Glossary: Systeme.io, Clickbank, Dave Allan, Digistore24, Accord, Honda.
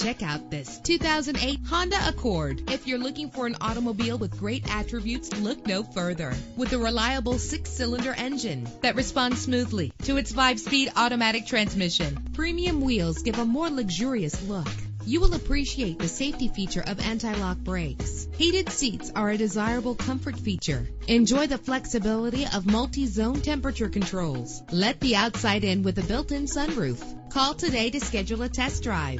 Check out this 2008 Honda Accord. If you're looking for an automobile with great attributes, look no further. With a reliable 6-cylinder engine that responds smoothly to its 5-speed automatic transmission, premium wheels give a more luxurious look. You will appreciate the safety feature of anti-lock brakes. Heated seats are a desirable comfort feature. Enjoy the flexibility of multi-zone temperature controls. Let the outside in with a built-in sunroof. Call today to schedule a test drive.